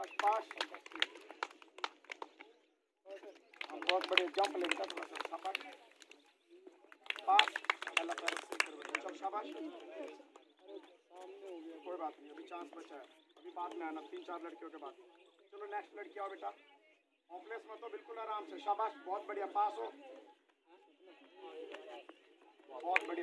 और बहुत बड़े जंप लेता थोड़ा सा शाबाश पास अगला पैर से फिर चल शाबाश सामने हो गया कोई बात नहीं अभी चांस बचा है अभी बाद में आना 3-4 लड़कियों के बाद चलो नेक्स्ट लड़की आओ बेटा होपलेस मत हो बिल्कुल आराम से शाबाश बहुत बढ़िया पास हो बहुत बढ़िया।